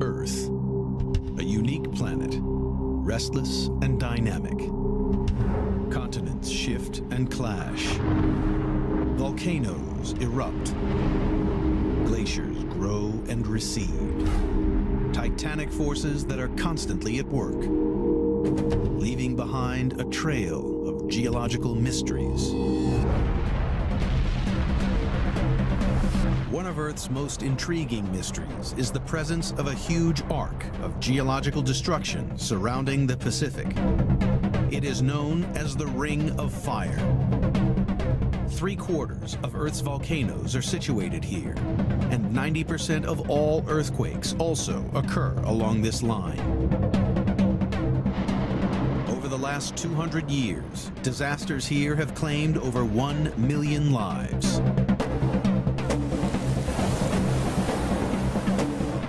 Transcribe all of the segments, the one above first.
Earth, a unique planet, restless and dynamic. Continents shift and clash. Volcanoes erupt. Glaciers grow and recede. Titanic forces that are constantly at work, leaving behind a trail of geological mysteries. One of Earth's most intriguing mysteries is the presence of a huge arc of geological destruction surrounding the Pacific. It is known as the Ring of Fire. 3/4 of Earth's volcanoes are situated here, and 90% of all earthquakes also occur along this line. Over the last 200 years, disasters here have claimed over 1 million lives.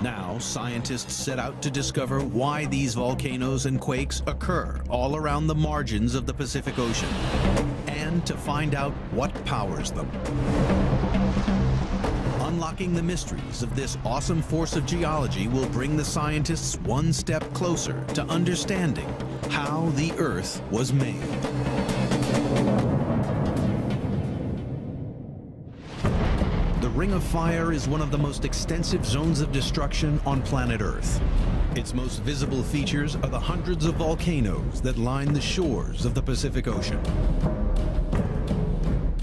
Now, scientists set out to discover why these volcanoes and quakes occur all around the margins of the Pacific Ocean, and to find out what powers them. Unlocking the mysteries of this awesome force of geology will bring the scientists one step closer to understanding how the Earth was made. The Ring of Fire is one of the most extensive zones of destruction on planet Earth. Its most visible features are the hundreds of volcanoes that line the shores of the Pacific Ocean.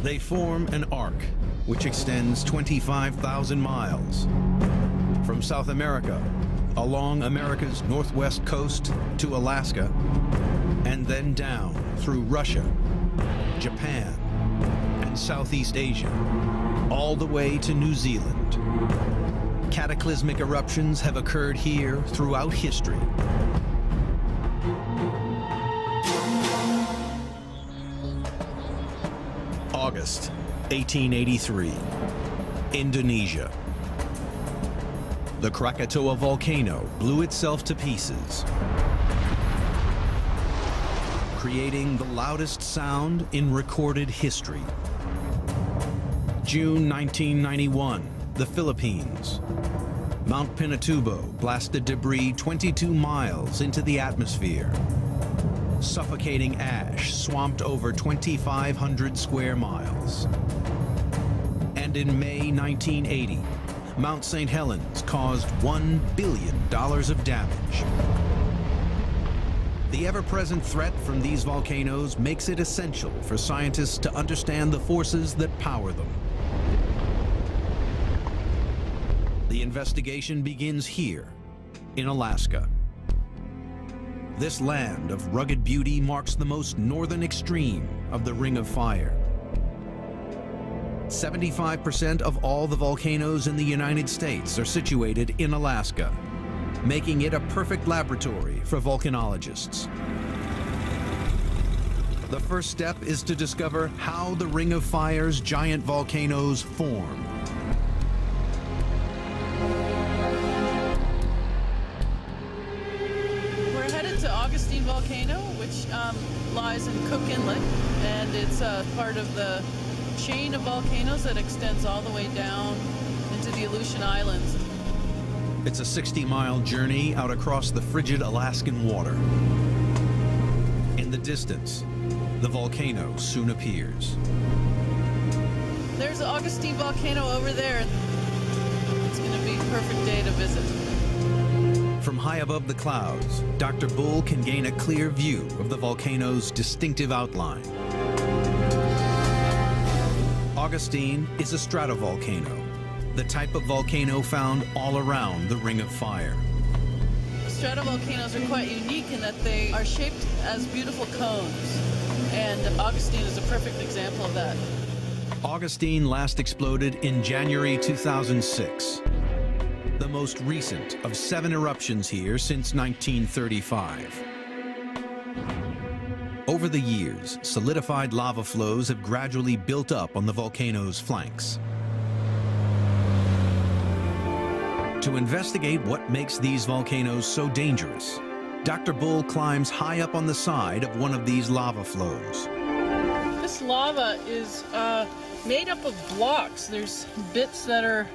They form an arc which extends 25,000 miles from South America along America's northwest coast to Alaska, and then down through Russia, Japan, and Southeast Asia, all the way to New Zealand. Cataclysmic eruptions have occurred here throughout history. August 1883, Indonesia. The Krakatoa volcano blew itself to pieces, creating the loudest sound in recorded history. June 1991, the Philippines. Mount Pinatubo blasted debris 22 miles into the atmosphere. Suffocating ash swamped over 2,500 square miles. And in May 1980, Mount St. Helens caused $1 billion of damage. The ever-present threat from these volcanoes makes it essential for scientists to understand the forces that power them. The investigation begins here, in Alaska. This land of rugged beauty marks the most northern extreme of the Ring of Fire. 75% of all the volcanoes in the United States are situated in Alaska, making it a perfect laboratory for volcanologists. The first step is to discover how the Ring of Fire's giant volcanoes form. We're headed to Augustine Volcano, which lies in Cook Inlet, and it's part of the chain of volcanoes that extends all the way down into the Aleutian Islands. It's a 60-mile journey out across the frigid Alaskan water. In the distance, the volcano soon appears. There's the Augustine Volcano over there. It's going to be a perfect day to visit. From high above the clouds, Dr. Bull can gain a clear view of the volcano's distinctive outline. Augustine is a stratovolcano, the type of volcano found all around the Ring of Fire. Stratovolcanoes are quite unique in that they are shaped as beautiful cones, and Augustine is a perfect example of that. Augustine last exploded in January 2006, the most recent of 7 eruptions here since 1935. Over the years, solidified lava flows have gradually built up on the volcano's flanks. To investigate what makes these volcanoes so dangerous, Dr. Bull climbs high up on the side of one of these lava flows. This lava is made up of blocks. There's bits that are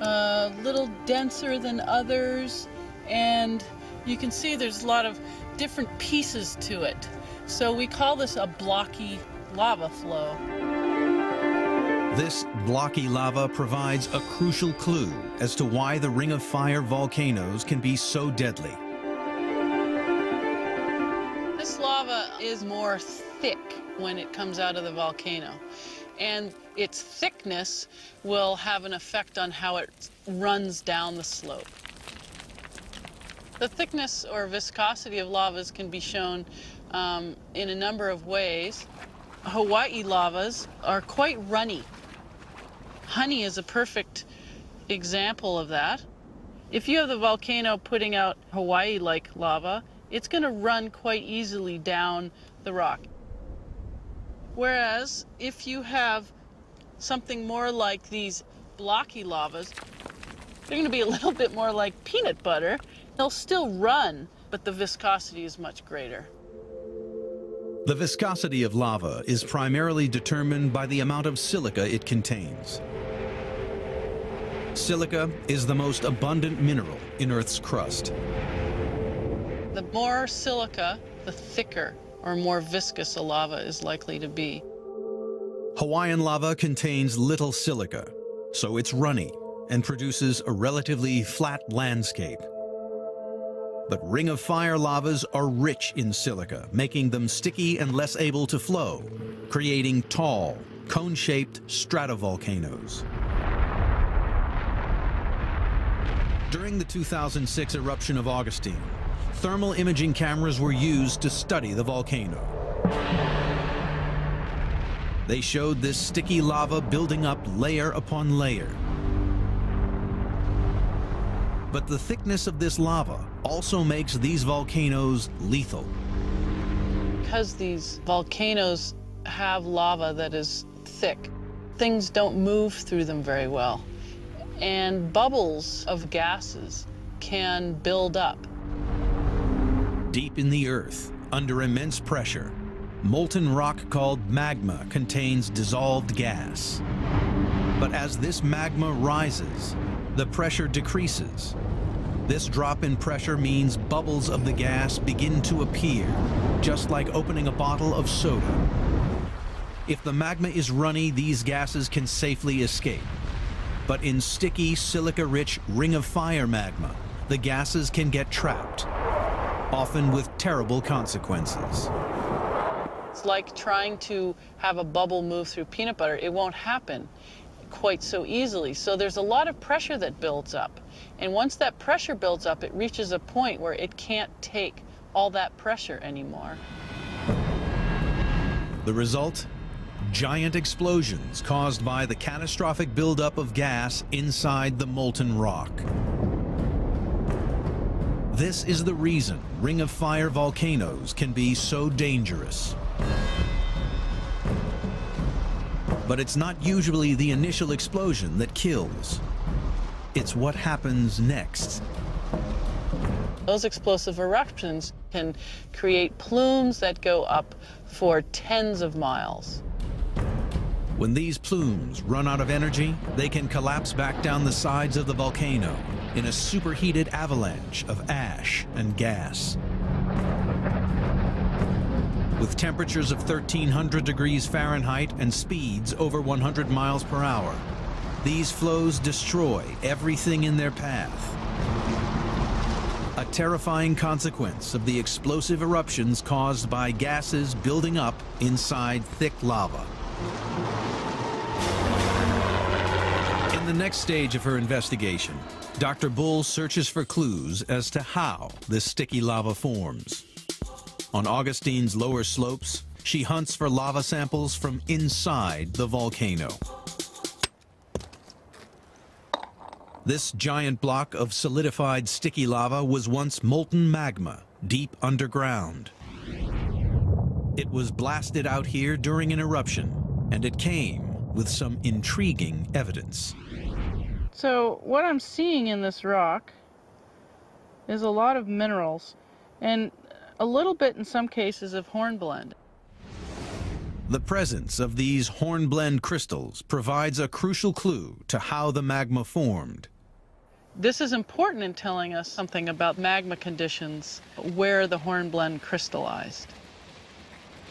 a little denser than others, and you can see there's a lot of different pieces to it. So we call this a blocky lava flow. This blocky lava provides a crucial clue as to why the Ring of Fire volcanoes can be so deadly. This lava is more thick when it comes out of the volcano, and its thickness will have an effect on how it runs down the slope. The thickness or viscosity of lavas can be shown in a number of ways. Hawaii lavas are quite runny. Honey is a perfect example of that. If you have the volcano putting out Hawaii-like lava, it's going to run quite easily down the rock. Whereas if you have something more like these blocky lavas, they're going to be a little bit more like peanut butter. They'll still run, but the viscosity is much greater. The viscosity of lava is primarily determined by the amount of silica it contains. Silica is the most abundant mineral in Earth's crust. The more silica, the thicker or more viscous a lava is likely to be. Hawaiian lava contains little silica, so it's runny and produces a relatively flat landscape. But Ring of Fire lavas are rich in silica, making them sticky and less able to flow, creating tall, cone-shaped stratovolcanoes. During the 2006 eruption of Augustine, thermal imaging cameras were used to study the volcano. They showed this sticky lava building up layer upon layer. But the thickness of this lava also makes these volcanoes lethal. Because these volcanoes have lava that is thick, things don't move through them very well. And bubbles of gases can build up. Deep in the earth, under immense pressure, molten rock called magma contains dissolved gas. But as this magma rises, the pressure decreases. This drop in pressure means bubbles of the gas begin to appear, just like opening a bottle of soda. If the magma is runny, these gases can safely escape. But in sticky, silica-rich Ring of Fire magma, the gases can get trapped, often with terrible consequences. It's like trying to have a bubble move through peanut butter. It won't happen quite so easily. So there's a lot of pressure that builds up. And once that pressure builds up, it reaches a point where it can't take all that pressure anymore. The result? Giant explosions caused by the catastrophic buildup of gas inside the molten rock. This is the reason Ring of Fire volcanoes can be so dangerous. But it's not usually the initial explosion that kills. It's what happens next. Those explosive eruptions can create plumes that go up for tens of miles. When these plumes run out of energy, they can collapse back down the sides of the volcano in a superheated avalanche of ash and gas. With temperatures of 1,300 degrees Fahrenheit and speeds over 100 miles per hour, these flows destroy everything in their path. A terrifying consequence of the explosive eruptions caused by gases building up inside thick lava. In the next stage of her investigation, Dr. Bull searches for clues as to how this sticky lava forms. On Augustine's lower slopes, she hunts for lava samples from inside the volcano. This giant block of solidified sticky lava was once molten magma, deep underground. It was blasted out here during an eruption, and it came with some intriguing evidence. So what I'm seeing in this rock is a lot of minerals and a little bit in some cases of hornblende. The presence of these hornblende crystals provides a crucial clue to how the magma formed. This is important in telling us something about magma conditions where the hornblende crystallized.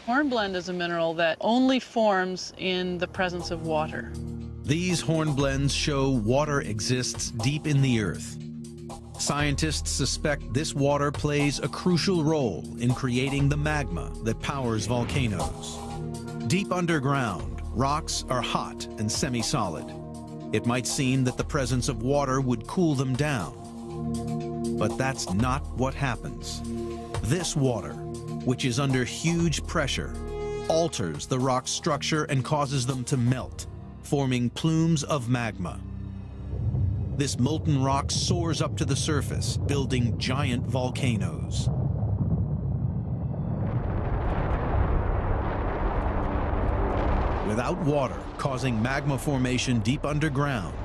Hornblende is a mineral that only forms in the presence of water. These hornblends show water exists deep in the earth. Scientists suspect this water plays a crucial role in creating the magma that powers volcanoes. Deep underground, rocks are hot and semi-solid. It might seem that the presence of water would cool them down, but that's not what happens. This water, which is under huge pressure, alters the rock's structure and causes them to melt, forming plumes of magma. This molten rock soars up to the surface, building giant volcanoes. Without water causing magma formation deep underground,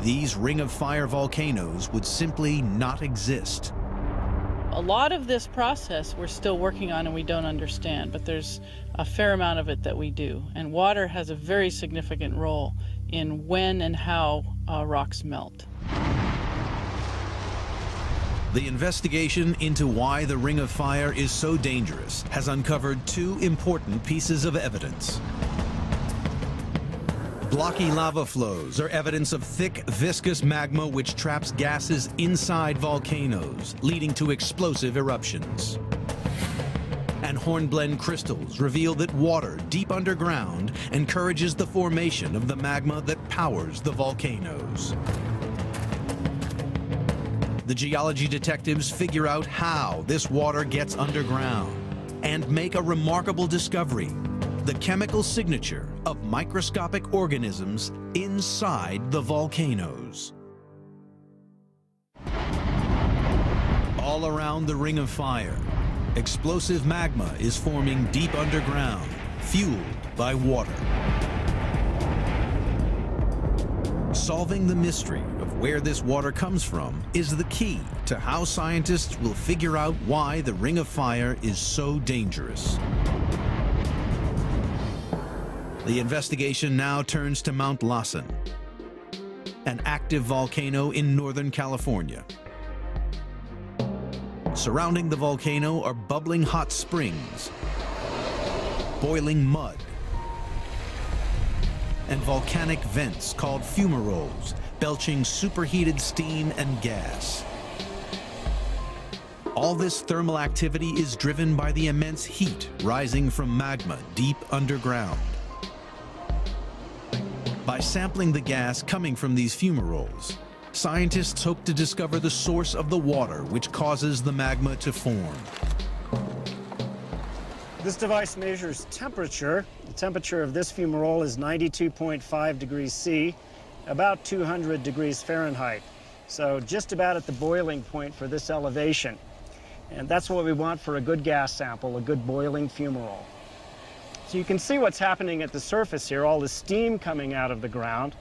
these ring of fire volcanoes would simply not exist. A lot of this process we're still working on and we don't understand, but there's a fair amount of it that we do. And water has a very significant role in when and how rocks melt. The investigation into why the Ring of Fire is so dangerous has uncovered two important pieces of evidence. Blocky lava flows are evidence of thick, viscous magma which traps gases inside volcanoes, leading to explosive eruptions. And hornblende crystals reveal that water deep underground encourages the formation of the magma that powers the volcanoes. The geology detectives figure out how this water gets underground and make a remarkable discovery: the chemical signature of microscopic organisms inside the volcanoes. All around the Ring of Fire, explosive magma is forming deep underground, fueled by water. Solving the mystery of where this water comes from is the key to how scientists will figure out why the Ring of Fire is so dangerous. The investigation now turns to Mount Lassen, an active volcano in Northern California. Surrounding the volcano are bubbling hot springs, boiling mud, and volcanic vents called fumaroles, belching superheated steam and gas. All this thermal activity is driven by the immense heat rising from magma deep underground. By sampling the gas coming from these fumaroles, scientists hope to discover the source of the water which causes the magma to form. This device measures temperature. The temperature of this fumarole is 92.5 degrees C, about 200 degrees Fahrenheit. So just about at the boiling point for this elevation. And that's what we want for a good gas sample, a good boiling fumarole. So you can see what's happening at the surface here, all the steam coming out of the ground,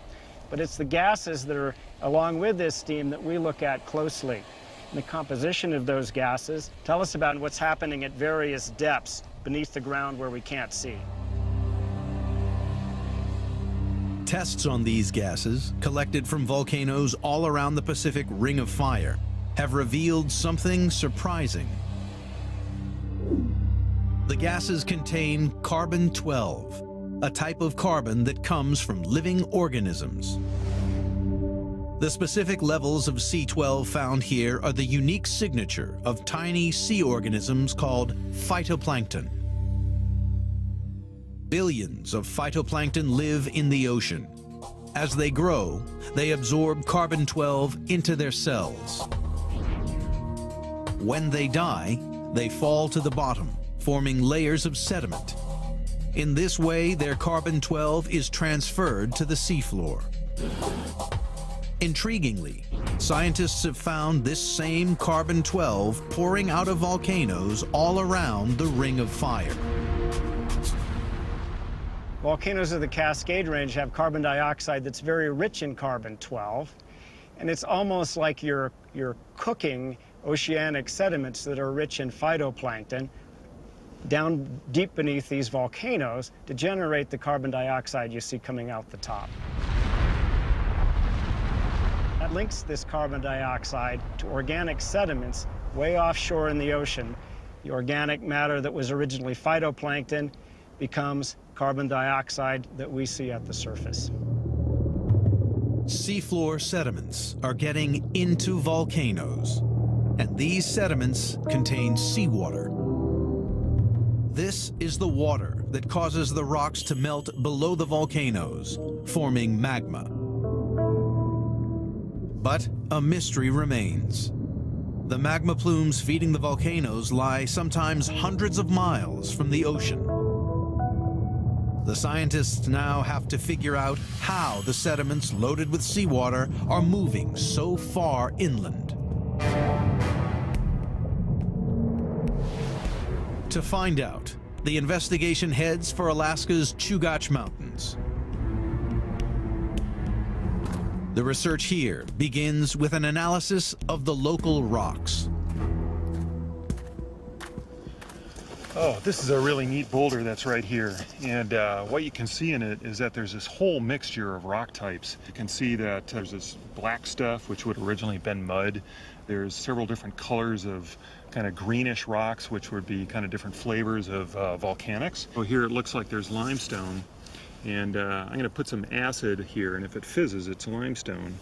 but it's the gases that are along with this steam that we look at closely. And the composition of those gases tell us about what's happening at various depths beneath the ground where we can't see. Tests on these gases, collected from volcanoes all around the Pacific Ring of Fire, have revealed something surprising. The gases contain carbon-12, a type of carbon that comes from living organisms. The specific levels of C12 found here are the unique signature of tiny sea organisms called phytoplankton. Billions of phytoplankton live in the ocean. As they grow, they absorb carbon-12 into their cells. When they die, they fall to the bottom, forming layers of sediment. In this way, their carbon-12 is transferred to the seafloor. Intriguingly, scientists have found this same carbon-12 pouring out of volcanoes all around the Ring of Fire. Volcanoes of the Cascade Range have carbon dioxide that's very rich in carbon-12, and it's almost like you're cooking oceanic sediments that are rich in phytoplankton. down deep beneath these volcanoes to generate the carbon dioxide you see coming out the top. That links this carbon dioxide to organic sediments way offshore in the ocean. The organic matter that was originally phytoplankton becomes carbon dioxide that we see at the surface. Seafloor sediments are getting into volcanoes, and these sediments contain seawater. This is the water that causes the rocks to melt below the volcanoes, forming magma. But a mystery remains. The magma plumes feeding the volcanoes lie sometimes hundreds of miles from the ocean. The scientists now have to figure out how the sediments loaded with seawater are moving so far inland. To find out, the investigation heads for Alaska's Chugach Mountains. The research here begins with an analysis of the local rocks. Oh, this is a really neat boulder that's right here. And what you can see in it is that there's this whole mixture of rock types. You can see that there's this black stuff, which would originally have been mud. There's several different colors of kind of greenish rocks, which would be kind of different flavors of volcanics. So here it looks like there's limestone. And I'm going to put some acid here, and if it fizzes, it's limestone.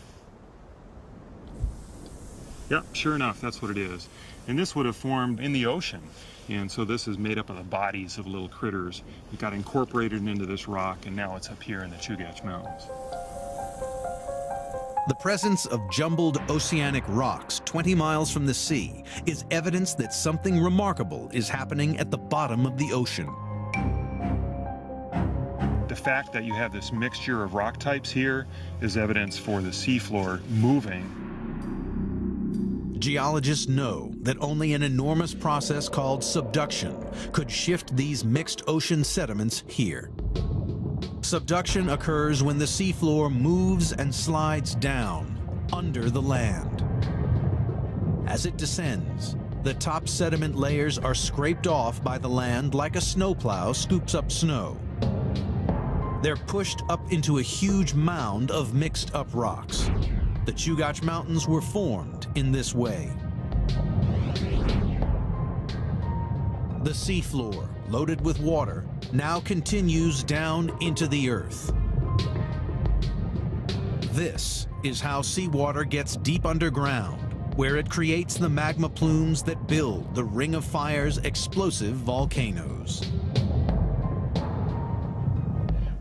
Yep, sure enough, that's what it is. And this would have formed in the ocean. And so this is made up of the bodies of little critters. It got incorporated into this rock, and now it's up here in the Chugach Mountains. The presence of jumbled oceanic rocks 20 miles from the sea is evidence that something remarkable is happening at the bottom of the ocean. The fact that you have this mixture of rock types here is evidence for the seafloor moving. Geologists know that only an enormous process called subduction could shift these mixed ocean sediments here. Subduction occurs when the seafloor moves and slides down under the land. As it descends, the top sediment layers are scraped off by the land like a snowplow scoops up snow. They're pushed up into a huge mound of mixed-up rocks. The Chugach Mountains were formed in this way. The seafloor, loaded with water, now continues down into the earth. This is how seawater gets deep underground, where it creates the magma plumes that build the Ring of Fire's explosive volcanoes.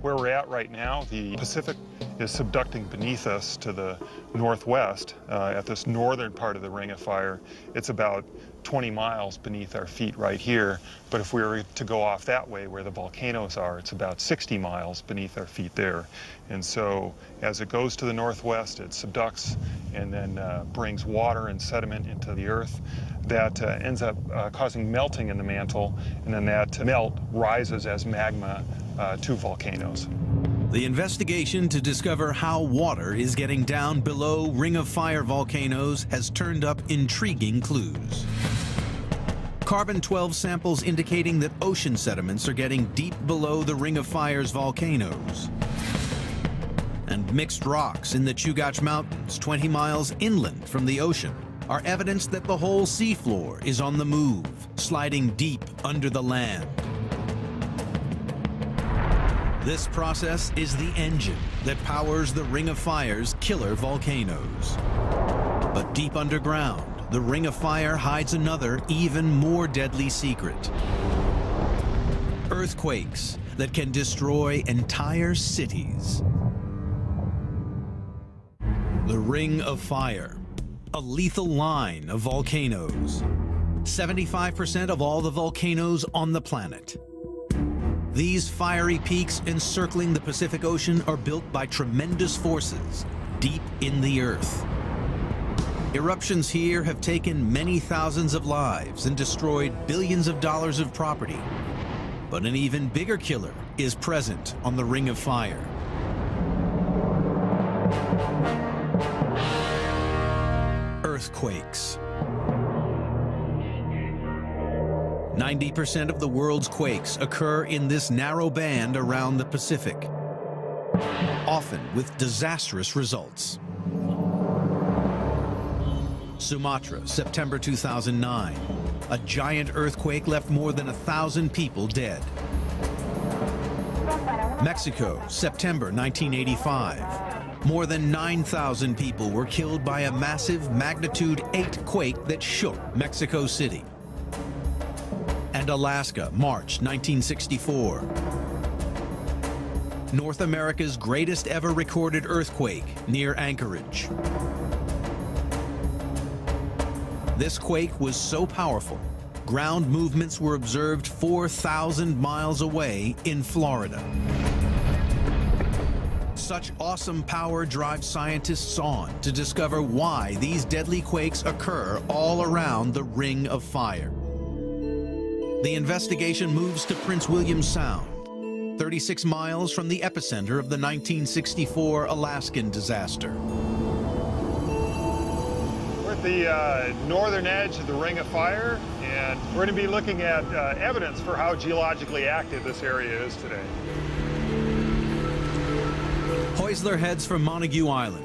Where we're at right now, the Pacific is subducting beneath us to the northwest at this northern part of the Ring of Fire. It's about 20 miles beneath our feet right here. But if we were to go off that way where the volcanoes are, it's about 60 miles beneath our feet there. And so as it goes to the northwest, it subducts and then brings water and sediment into the earth. That ends up causing melting in the mantle, and then that melt rises as magma to volcanoes. The investigation to discover how water is getting down below Ring of Fire volcanoes has turned up intriguing clues. Carbon-12 samples indicating that ocean sediments are getting deep below the Ring of Fire's volcanoes. And mixed rocks in the Chugach Mountains, 20 miles inland from the ocean, are evidence that the whole seafloor is on the move, sliding deep under the land. This process is the engine that powers the Ring of Fire's killer volcanoes. But deep underground, the Ring of Fire hides another, even more deadly secret. Earthquakes that can destroy entire cities. The Ring of Fire, a lethal line of volcanoes. 75% of all the volcanoes on the planet. These fiery peaks encircling the Pacific Ocean are built by tremendous forces deep in the earth. Eruptions here have taken many thousands of lives and destroyed billions of dollars of property. But an even bigger killer is present on the Ring of Fire. Earthquakes. 90% of the world's quakes occur in this narrow band around the Pacific, often with disastrous results. Sumatra, September 2009. A giant earthquake left more than 1,000 people dead. Mexico, September 1985. More than 9,000 people were killed by a massive magnitude 8 quake that shook Mexico City. And Alaska, March 1964. North America's greatest ever recorded earthquake near Anchorage. This quake was so powerful, ground movements were observed 4,000 miles away in Florida. Such awesome power drives scientists on to discover why these deadly quakes occur all around the Ring of Fire. The investigation moves to Prince William Sound, 36 miles from the epicenter of the 1964 Alaskan disaster. The northern edge of the Ring of Fire, and we're going to be looking at evidence for how geologically active this area is today. Heusler heads for Montague Island,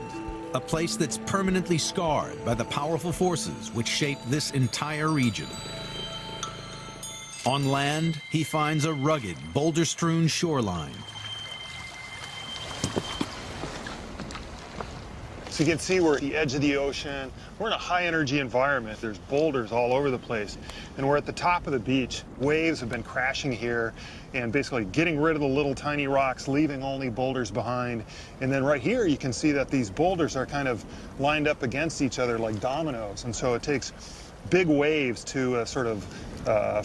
a place that's permanently scarred by the powerful forces which shape this entire region. On land, he finds a rugged, boulder-strewn shoreline. So you can see we're at the edge of the ocean. We're in a high-energy environment. There's boulders all over the place. And we're at the top of the beach. Waves have been crashing here and basically getting rid of the little tiny rocks, leaving only boulders behind. And then right here, you can see that these boulders are kind of lined up against each other like dominoes. And so it takes big waves to sort of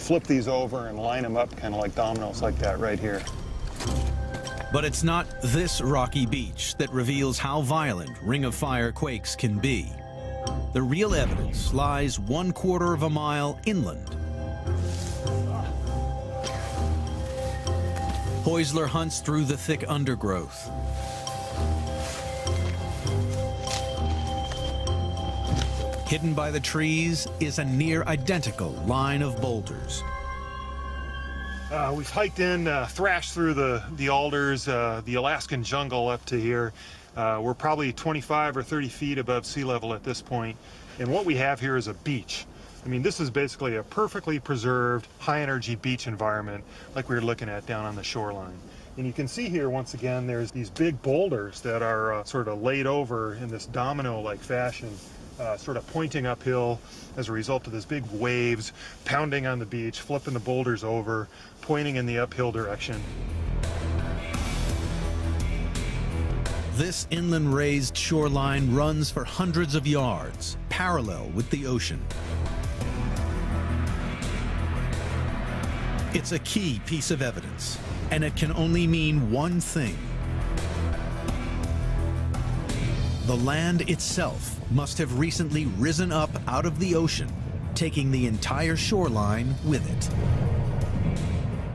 flip these over and line them up kind of like dominoes like that right here. But it's not this rocky beach that reveals how violent Ring of Fire quakes can be. The real evidence lies 1/4 of a mile inland. Heusler hunts through the thick undergrowth. Hidden by the trees is a near-identical line of boulders. We've hiked in, thrashed through the alders, the Alaskan jungle up to here. We're probably 25 or 30 feet above sea level at this point. And what we have here is a beach. I mean, this is basically a perfectly preserved, high-energy beach environment like we were looking at down on the shoreline. And you can see here, once again, there's these big boulders that are sort of laid over in this domino-like fashion. Sort of pointing uphill as a result of this big waves, pounding on the beach, flipping the boulders over, pointing in the uphill direction. This inland raised shoreline runs for hundreds of yards, parallel with the ocean. It's a key piece of evidence, and it can only mean one thing. The land itself must have recently risen up out of the ocean, taking the entire shoreline with it.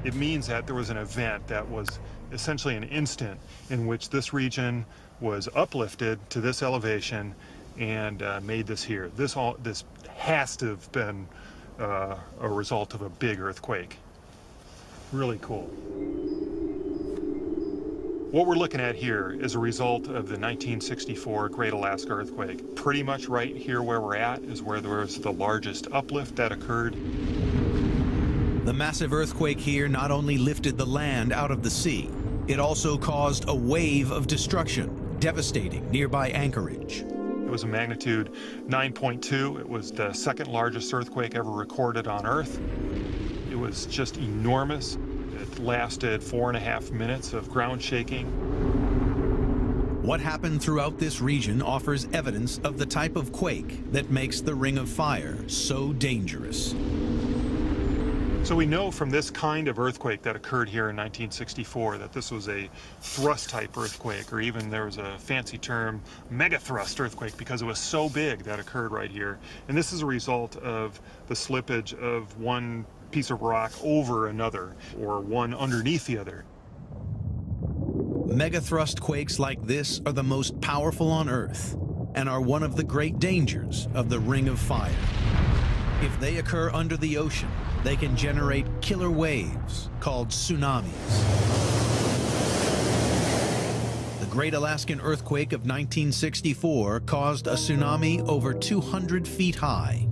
It means that there was an event that was essentially an instant in which this region was uplifted to this elevation and made this here. This has to have been a result of a big earthquake. Really cool. What we're looking at here is a result of the 1964 Great Alaska Earthquake. Pretty much right here where we're at is where there was the largest uplift that occurred. The massive earthquake here not only lifted the land out of the sea, it also caused a wave of destruction, devastating nearby Anchorage. It was a magnitude 9.2. It was the second largest earthquake ever recorded on Earth. It was just enormous. It lasted 4.5 minutes of ground shaking. What happened throughout this region offers evidence of the type of quake that makes the Ring of Fire so dangerous. So we know from this kind of earthquake that occurred here in 1964 that this was a thrust-type earthquake, or even there was a fancy term, megathrust earthquake, because it was so big that occurred right here. And this is a result of the slippage of one piece of rock over another, or one underneath the other. Megathrust quakes like this are the most powerful on Earth and are one of the great dangers of the Ring of Fire. If they occur under the ocean, they can generate killer waves called tsunamis. The Great Alaskan Earthquake of 1964 caused a tsunami over 200 feet high.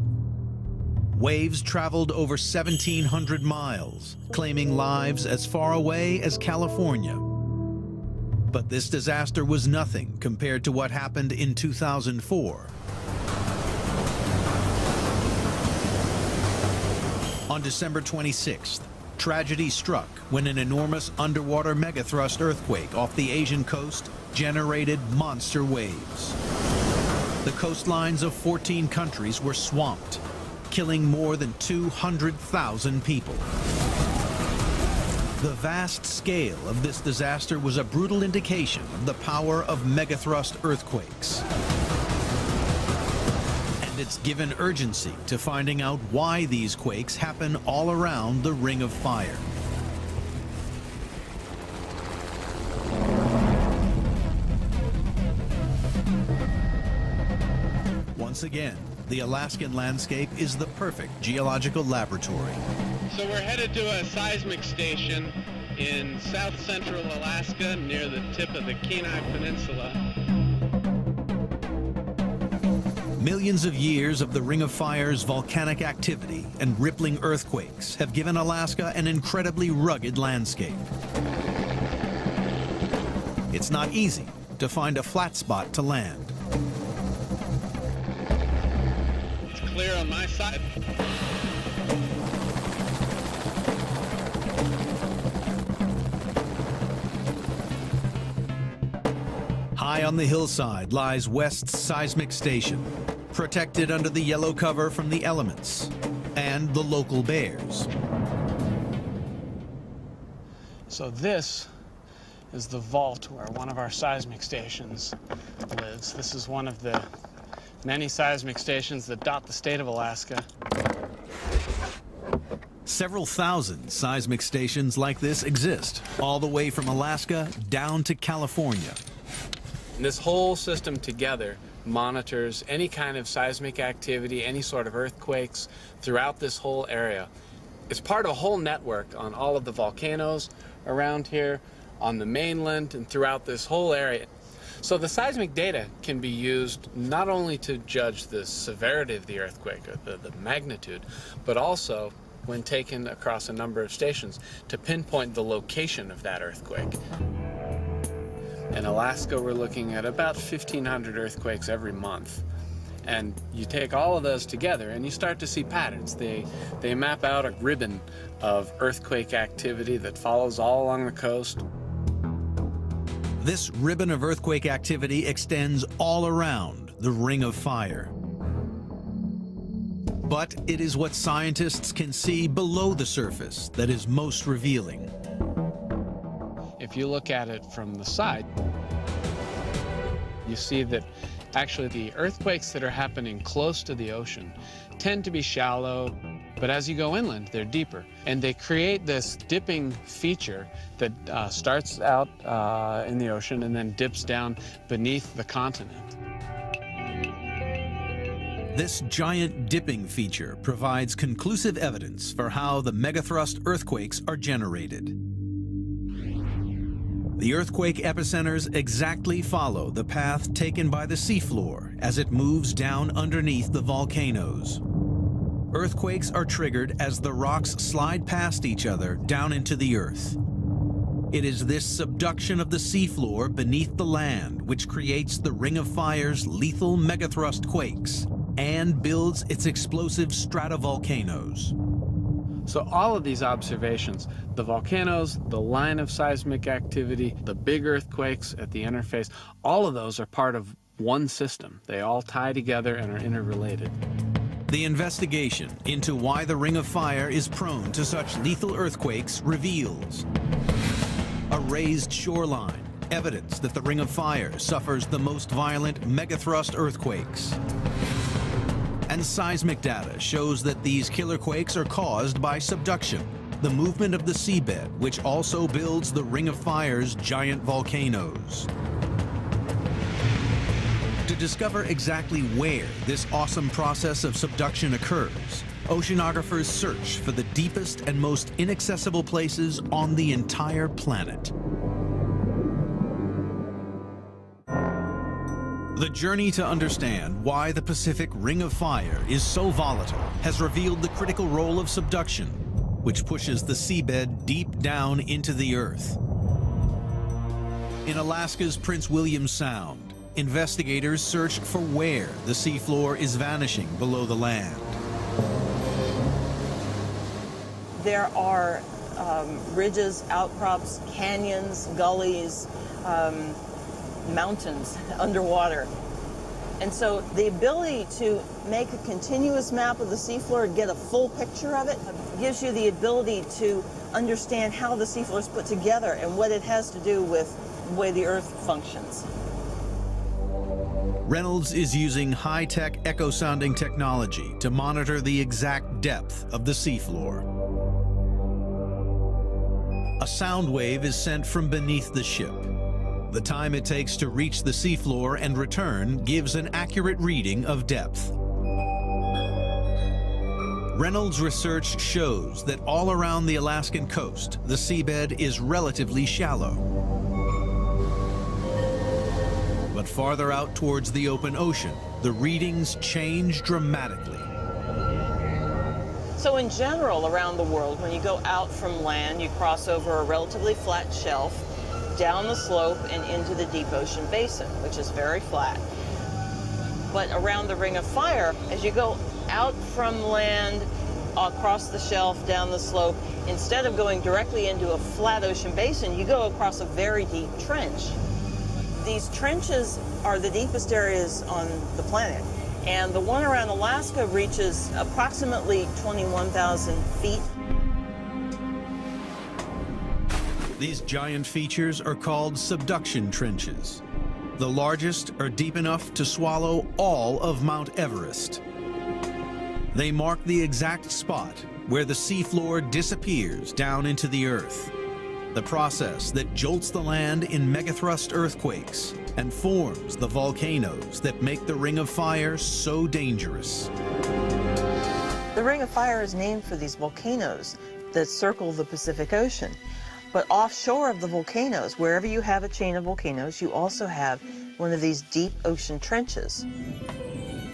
Waves traveled over 1,700 miles, claiming lives as far away as California. But this disaster was nothing compared to what happened in 2004. On December 26th, tragedy struck when an enormous underwater megathrust earthquake off the Asian coast generated monster waves. The coastlines of 14 countries were swamped, killing more than 200,000 people. The vast scale of this disaster was a brutal indication of the power of megathrust earthquakes. It's given urgency to finding out why these quakes happen all around the Ring of Fire. Once again, the Alaskan landscape is the perfect geological laboratory. So we're headed to a seismic station in south central Alaska near the tip of the Kenai Peninsula. Millions of years of the Ring of Fire's volcanic activity and rippling earthquakes have given Alaska an incredibly rugged landscape. It's not easy to find a flat spot to land. It's clear on my side. High on the hillside lies West's seismic station, protected under the yellow cover from the elements and the local bears. So this is the vault where one of our seismic stations lives. This is one of the many seismic stations that dot the state of Alaska. Several thousand seismic stations like this exist, all the way from Alaska down to California. And this whole system together monitors any kind of seismic activity, any sort of earthquakes throughout this whole area. It's part of a whole network on all of the volcanoes around here, on the mainland, and throughout this whole area. So the seismic data can be used not only to judge the severity of the earthquake or the magnitude, but also when taken across a number of stations to pinpoint the location of that earthquake. In Alaska, we're looking at about 1,500 earthquakes every month. And you take all of those together and you start to see patterns. They map out a ribbon of earthquake activity that follows all along the coast. This ribbon of earthquake activity extends all around the Ring of Fire. But it is what scientists can see below the surface that is most revealing. If you look at it from the side, you see that actually the earthquakes that are happening close to the ocean tend to be shallow, but as you go inland, they're deeper. And they create this dipping feature that starts out in the ocean and then dips down beneath the continent. This giant dipping feature provides conclusive evidence for how the megathrust earthquakes are generated. The earthquake epicenters exactly follow the path taken by the seafloor as it moves down underneath the volcanoes. Earthquakes are triggered as the rocks slide past each other down into the earth. It is this subduction of the seafloor beneath the land which creates the Ring of Fire's lethal megathrust quakes and builds its explosive stratovolcanoes. So all of these observations, the volcanoes, the line of seismic activity, the big earthquakes at the interface, all of those are part of one system. They all tie together and are interrelated. The investigation into why the Ring of Fire is prone to such lethal earthquakes reveals a raised shoreline, evidence that the Ring of Fire suffers the most violent megathrust earthquakes. And seismic data shows that these killer quakes are caused by subduction, the movement of the seabed, which also builds the Ring of Fire's giant volcanoes. To discover exactly where this awesome process of subduction occurs, oceanographers search for the deepest and most inaccessible places on the entire planet. The journey to understand why the Pacific Ring of Fire is so volatile has revealed the critical role of subduction, which pushes the seabed deep down into the Earth. In Alaska's Prince William Sound, investigators searched for where the seafloor is vanishing below the land. There are ridges, outcrops, canyons, gullies, mountains underwater. And so the ability to make a continuous map of the seafloor and get a full picture of it gives you the ability to understand how the seafloor is put together and what it has to do with the way the Earth functions. Reynolds is using high-tech echo-sounding technology to monitor the exact depth of the seafloor. A sound wave is sent from beneath the ship. The time it takes to reach the seafloor and return gives an accurate reading of depth. Reynolds' research shows that all around the Alaskan coast, the seabed is relatively shallow. But farther out towards the open ocean, the readings change dramatically. So in general, around the world, when you go out from land, you cross over a relatively flat shelf, down the slope and into the deep ocean basin, which is very flat. But around the Ring of Fire, as you go out from land, across the shelf, down the slope, instead of going directly into a flat ocean basin, you go across a very deep trench. These trenches are the deepest areas on the planet, and the one around Alaska reaches approximately 21,000 feet. These giant features are called subduction trenches. The largest are deep enough to swallow all of Mount Everest. They mark the exact spot where the seafloor disappears down into the earth, the process that jolts the land in megathrust earthquakes and forms the volcanoes that make the Ring of Fire so dangerous. The Ring of Fire is named for these volcanoes that circle the Pacific Ocean. But offshore of the volcanoes, wherever you have a chain of volcanoes, you also have one of these deep ocean trenches.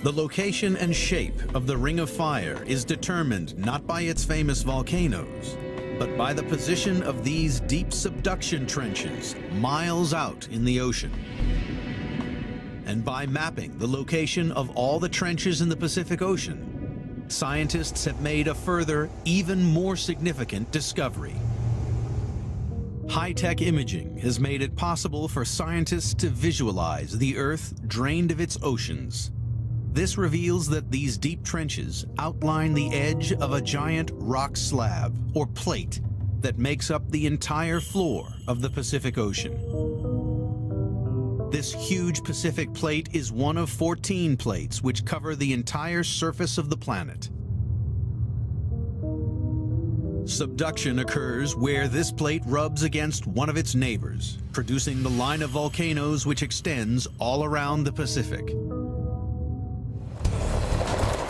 The location and shape of the Ring of Fire is determined not by its famous volcanoes, but by the position of these deep subduction trenches miles out in the ocean. And by mapping the location of all the trenches in the Pacific Ocean, scientists have made a further, even more significant discovery. High-tech imaging has made it possible for scientists to visualize the Earth drained of its oceans. This reveals that these deep trenches outline the edge of a giant rock slab or plate that makes up the entire floor of the Pacific Ocean. This huge Pacific plate is one of 14 plates which cover the entire surface of the planet. Subduction occurs where this plate rubs against one of its neighbors, producing the line of volcanoes which extends all around the Pacific.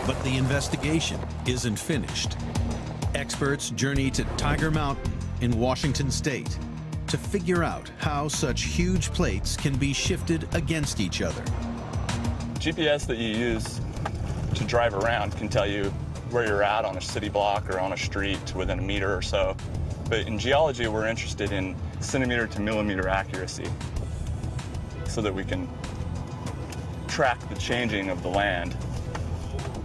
But the investigation isn't finished. Experts journey to Tiger Mountain in Washington state to figure out how such huge plates can be shifted against each other. GPS that you use to drive around can tell you where you're at on a city block or on a street to within a meter or so. But in geology, we're interested in centimeter to millimeter accuracy so that we can track the changing of the land.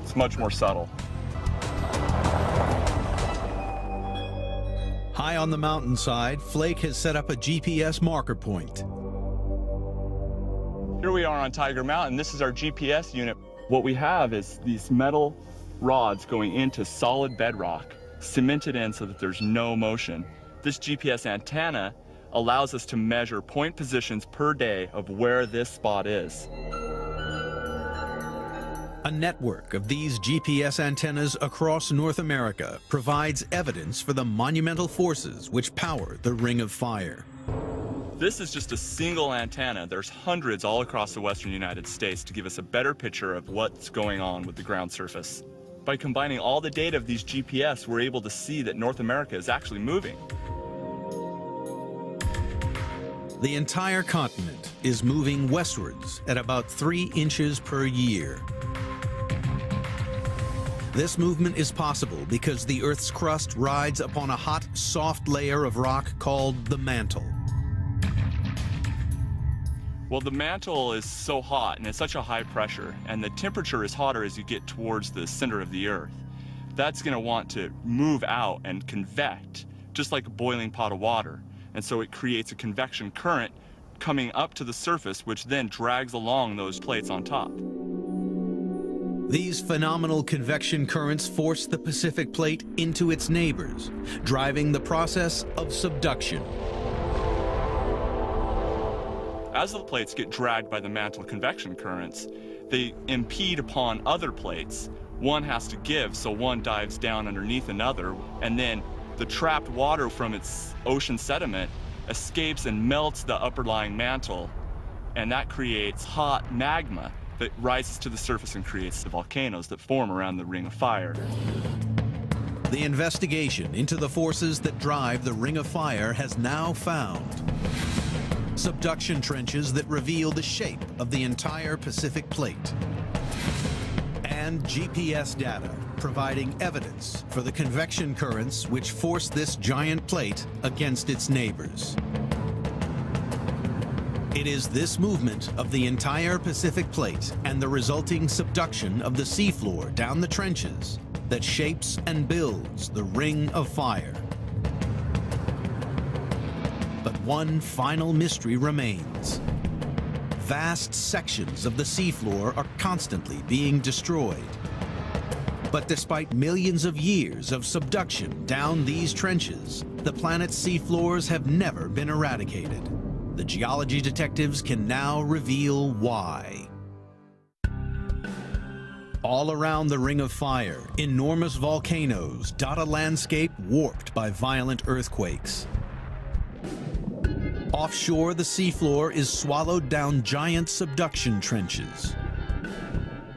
It's much more subtle. High on the mountainside, Flake has set up a GPS marker point. Here we are on Tiger Mountain. This is our GPS unit. What we have is these metal rods going into solid bedrock, cemented in so that there's no motion. This GPS antenna allows us to measure point positions per day of where this spot is. A network of these GPS antennas across North America provides evidence for the monumental forces which power the Ring of Fire. This is just a single antenna. There's hundreds all across the western United States to give us a better picture of what's going on with the ground surface. By combining all the data of these GPS, we're able to see that North America is actually moving. The entire continent is moving westwards at about 3 inches per year. This movement is possible because the Earth's crust rides upon a hot, soft layer of rock called the mantle. Well, the mantle is so hot and it's such a high pressure, and the temperature is hotter as you get towards the center of the Earth. That's going to want to move out and convect, just like a boiling pot of water. And so it creates a convection current coming up to the surface, which then drags along those plates on top. These phenomenal convection currents force the Pacific plate into its neighbors, driving the process of subduction. As the plates get dragged by the mantle convection currents, they impede upon other plates. One has to give, so one dives down underneath another, and then the trapped water from its ocean sediment escapes and melts the upperlying mantle, and that creates hot magma that rises to the surface and creates the volcanoes that form around the Ring of Fire. The investigation into the forces that drive the Ring of Fire has now found subduction trenches that reveal the shape of the entire Pacific plate, and GPS data providing evidence for the convection currents which force this giant plate against its neighbors. It is this movement of the entire Pacific plate and the resulting subduction of the seafloor down the trenches that shapes and builds the Ring of Fire. But one final mystery remains. Vast sections of the seafloor are constantly being destroyed. But despite millions of years of subduction down these trenches, the planet's seafloors have never been eradicated. The geology detectives can now reveal why. All around the Ring of Fire, enormous volcanoes dot a landscape warped by violent earthquakes. Offshore, the seafloor is swallowed down giant subduction trenches.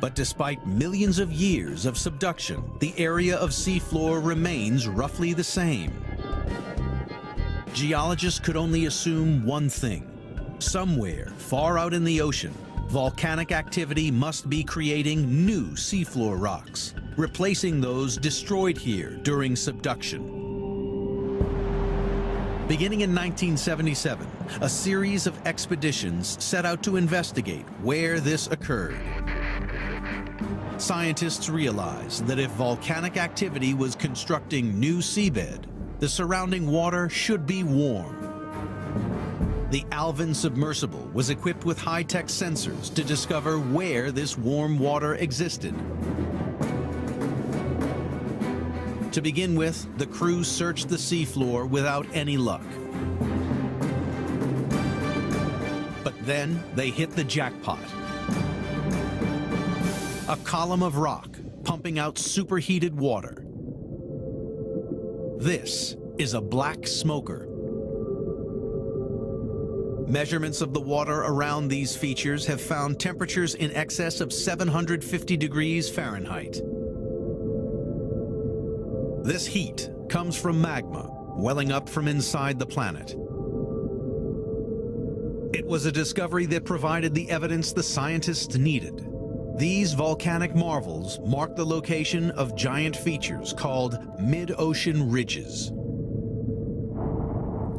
But despite millions of years of subduction, the area of seafloor remains roughly the same. Geologists could only assume one thing. Somewhere far out in the ocean, volcanic activity must be creating new seafloor rocks, replacing those destroyed here during subduction. Beginning in 1977, a series of expeditions set out to investigate where this occurred. Scientists realized that if volcanic activity was constructing new seabed, the surrounding water should be warm. The Alvin submersible was equipped with high-tech sensors to discover where this warm water existed. To begin with, the crew searched the seafloor without any luck. But then they hit the jackpot. A column of rock pumping out superheated water. This is a black smoker. Measurements of the water around these features have found temperatures in excess of 750 degrees Fahrenheit. This heat comes from magma welling up from inside the planet. It was a discovery that provided the evidence the scientists needed. These volcanic marvels mark the location of giant features called mid-ocean ridges.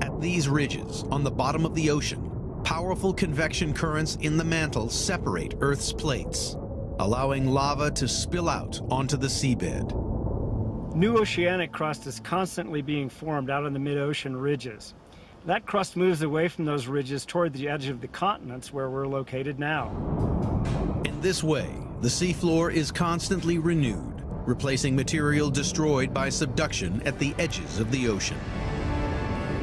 At these ridges, on the bottom of the ocean, powerful convection currents in the mantle separate Earth's plates, allowing lava to spill out onto the seabed. New oceanic crust is constantly being formed out on the mid-ocean ridges. That crust moves away from those ridges toward the edge of the continents where we're located now. In this way, the seafloor is constantly renewed, replacing material destroyed by subduction at the edges of the ocean.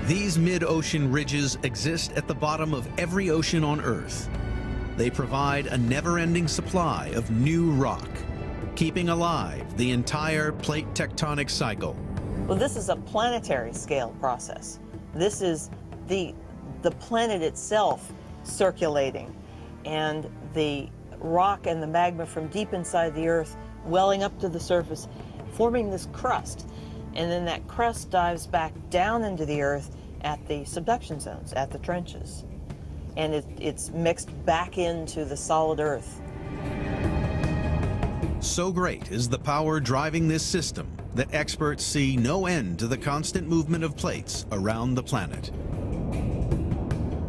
These mid-ocean ridges exist at the bottom of every ocean on Earth. They provide a never-ending supply of new rock, keeping alive the entire plate tectonic cycle. Well, this is a planetary scale process. This is the planet itself circulating, and the rock and the magma from deep inside the earth welling up to the surface, forming this crust. And then that crust dives back down into the earth at the subduction zones, at the trenches. And it's mixed back into the solid earth. So great is the power driving this system that experts see no end to the constant movement of plates around the planet.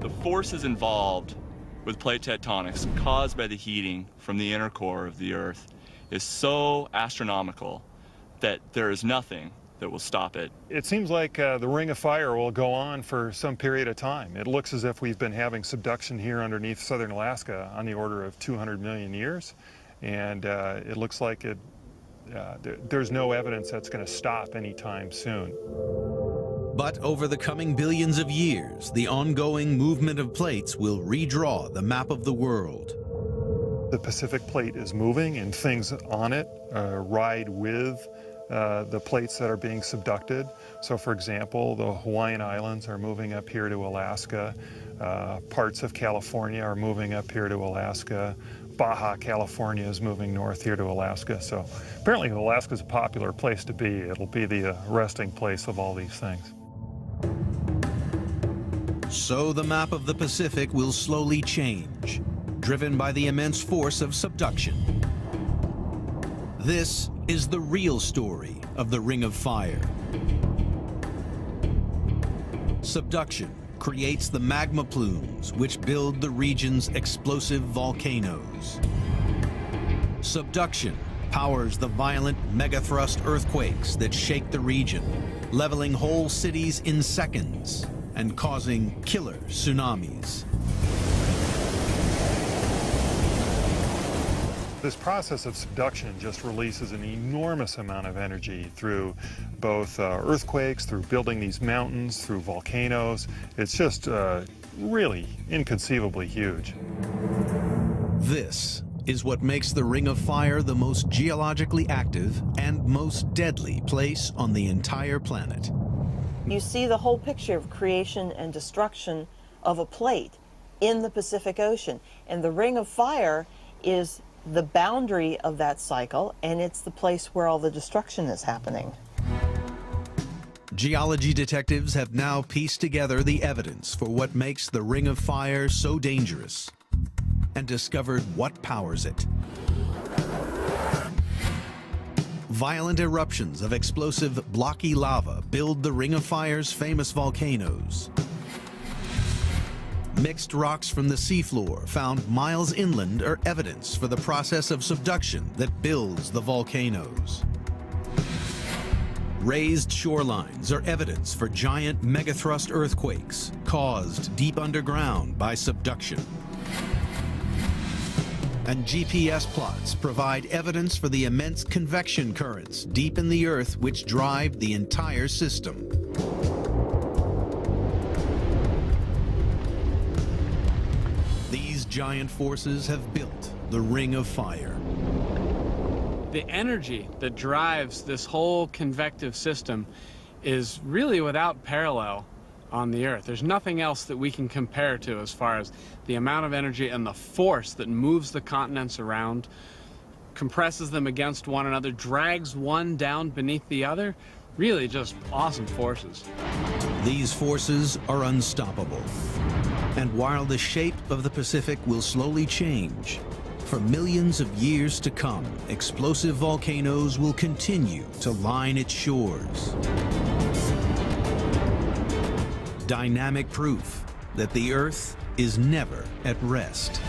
The forces involved with plate tectonics caused by the heating from the inner core of the Earth is so astronomical that there is nothing that will stop it. It seems like the Ring of Fire will go on for some period of time. It looks as if we've been having subduction here underneath southern Alaska on the order of 200 million years, and it looks like it. There's no evidence that's going to stop anytime soon. But over the coming billions of years, the ongoing movement of plates will redraw the map of the world. The Pacific plate is moving, and things on it ride with the plates that are being subducted. So, for example, the Hawaiian Islands are moving up here to Alaska. Parts of California are moving up here to Alaska. Baja California is moving north here to Alaska, so apparently Alaska is a popular place to be. It'll be the resting place of all these things. So the map of the Pacific will slowly change, driven by the immense force of subduction. This is the real story of the Ring of Fire. Subduction creates the magma plumes which build the region's explosive volcanoes. Subduction powers the violent megathrust earthquakes that shake the region, leveling whole cities in seconds and causing killer tsunamis. This process of subduction just releases an enormous amount of energy through both earthquakes, through building these mountains, through volcanoes. It's just really inconceivably huge. This is what makes the Ring of Fire the most geologically active and most deadly place on the entire planet. You see the whole picture of creation and destruction of a plate in the Pacific Ocean, and the Ring of Fire is the boundary of that cycle, and it's the place where all the destruction is happening. Geology detectives have now pieced together the evidence for what makes the Ring of Fire so dangerous and discovered what powers it. Violent eruptions of explosive blocky lava build the Ring of Fire's famous volcanoes. Mixed rocks from the seafloor found miles inland are evidence for the process of subduction that builds the volcanoes. Raised shorelines are evidence for giant megathrust earthquakes caused deep underground by subduction. And GPS plots provide evidence for the immense convection currents deep in the earth which drive the entire system. Giant forces have built the Ring of Fire. The energy that drives this whole convective system is really without parallel on the Earth. There's nothing else that we can compare to as far as the amount of energy and the force that moves the continents around, compresses them against one another, drags one down beneath the other. Really just awesome forces. These forces are unstoppable. And while the shape of the Pacific will slowly change, for millions of years to come, explosive volcanoes will continue to line its shores. Dynamic proof that the Earth is never at rest.